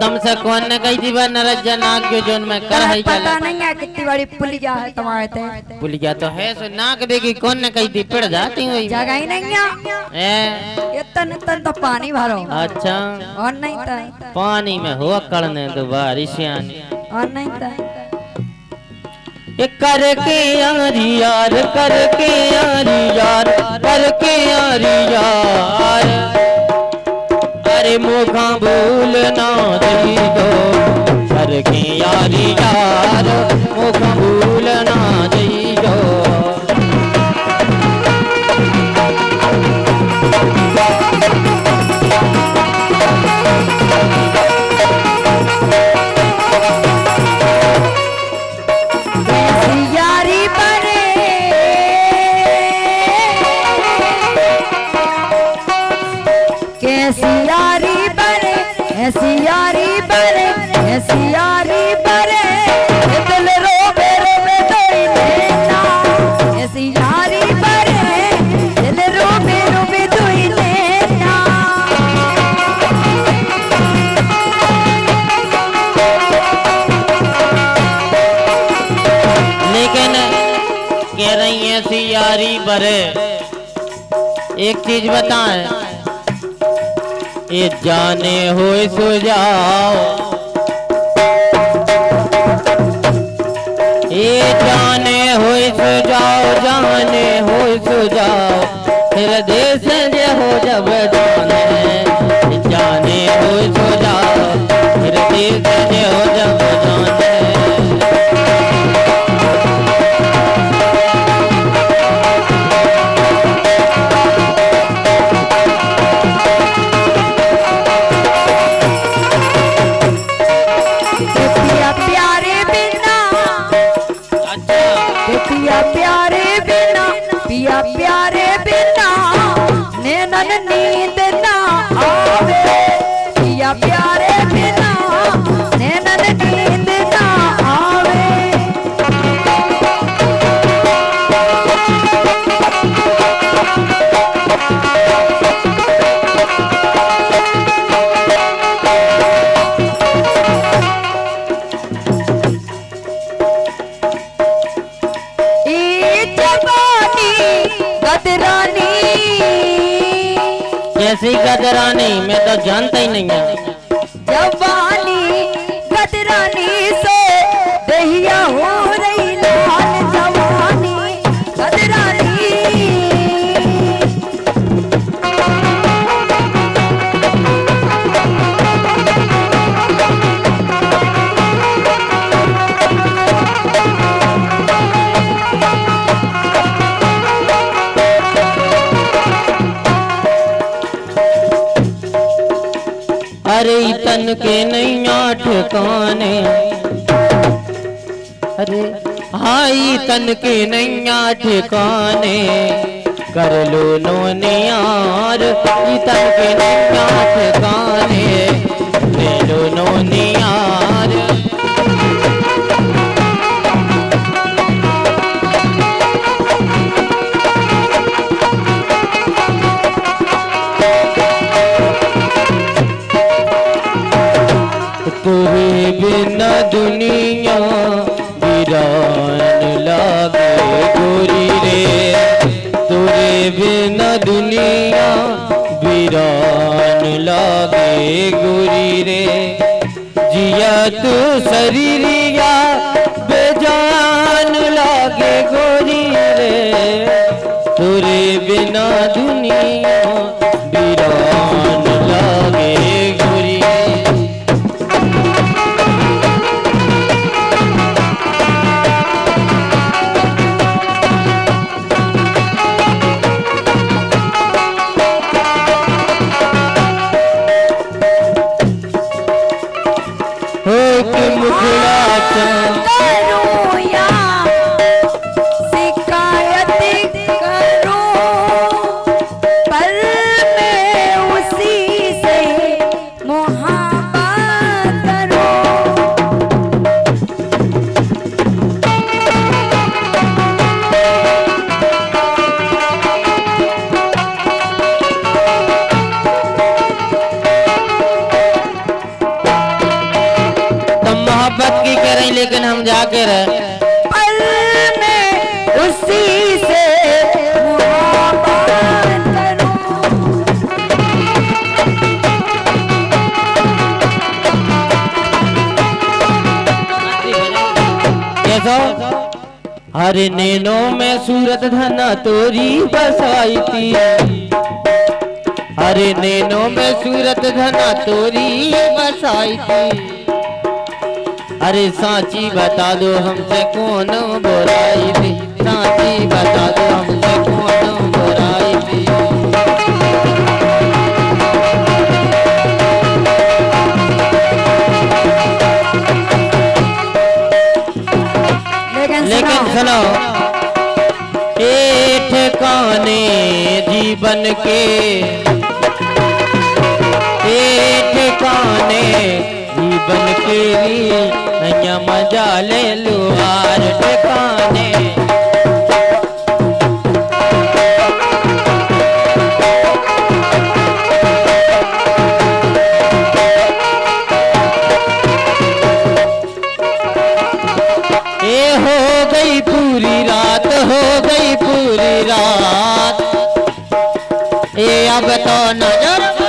तुमसे कौन न कही जीवन नरक जनाक जो जोन में कर है पता नहीं है कितनी बड़ी पुलिया है तुम्हारे ते पुलिया तो है सो नाक देखी कौन न कही थी पड़ जाती हुई जगह ही नहीं है ये तन तन तो पानी भरो अच्छा और नहीं था पानी में हुआ करने तो बारिश आनी और नहीं था ये करके यार अरे मुखा भूलना नहीं दो करके यारी यार मुखा भूलना नहीं दो एक चीज बताएं ये जाने हो सो जाओ ये जाने हो सो जाओ जाने हो सो जाओ फिर देश जे हो जब जाने जाने हो सो जाओ फिर देश जे हो जब जाने गदरानी मैं तो जानता ही नहीं है जवानी गदरानी से दहिया हो रही लाल जवानी गदरानी अरे तन के नहीं ठिकाने अरे हाई तन के नहीं ठिकाने कर लो नोने यार तन के नहीं ठिकाने ले लो नोने यार तुरे बिना दुनिया वीरान लागे गोरी रे तुरे बिना दुनिया वीरान लागे गोरी रे जिया तू शरीरिया बेजान लागे गोरी रे तुरे बिना दुनिया वीरान लागे गोरी शिकायत करो पर नहीं कह रही, लेकिन हम जा के रहे पल में उसी से हर नैनों में सूरत धना तोरी बसाई थी, हर नैनों में सूरत धना तोरी बसाई थी। अरे सांची बता दो हमसे कौन बुराई थी, सांची बता दो हमसे कौन बुराई थी। लेकिन सुनो ये ठिकाने जीवन के, ये ठिकाने जीवन के नया मजा ले लो यार ठिकाने। हो गई पूरी रात ए अब तो नजर,